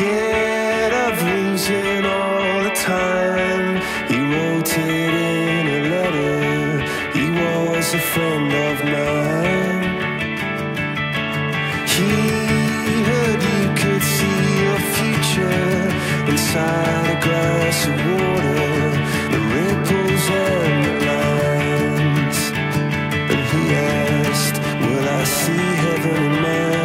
scared of losing all the time he wrote it in a letter. He was a friend of mine. He heard he could see a future inside a glass of water, the ripples and the lines. And he asked, will I see heaven in mine?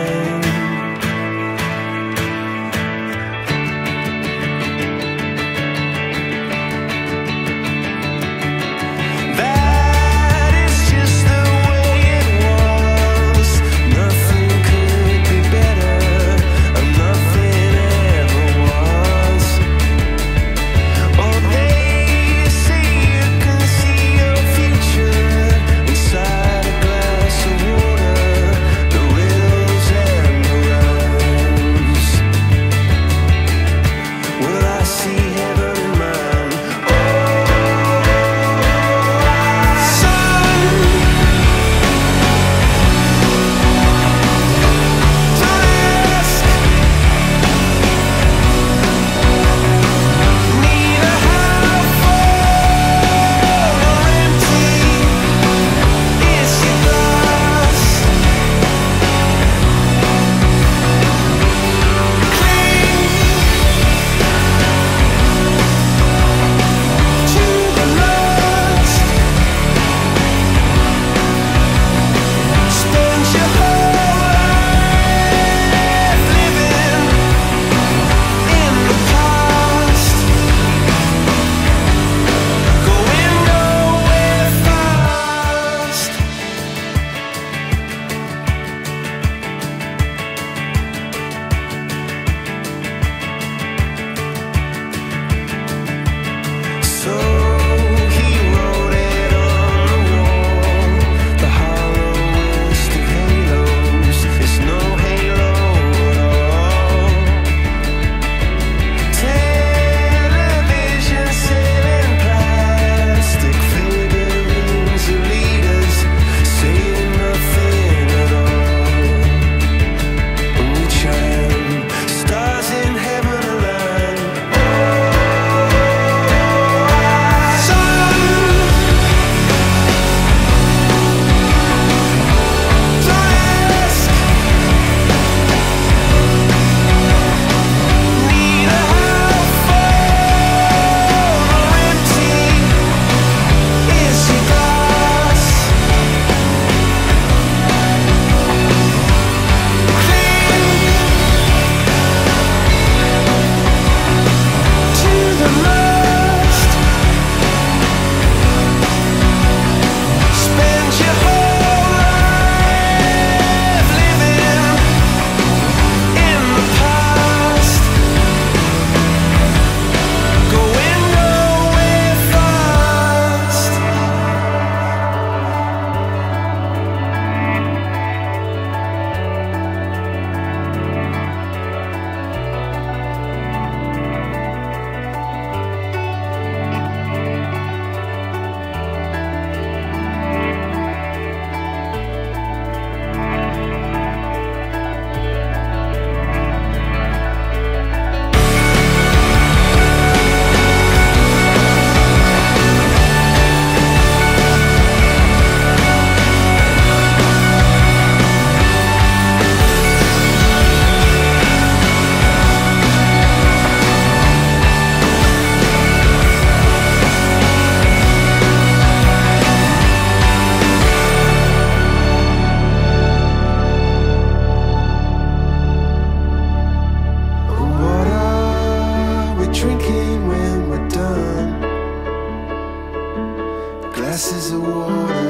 Drinking when we're done, glasses of water.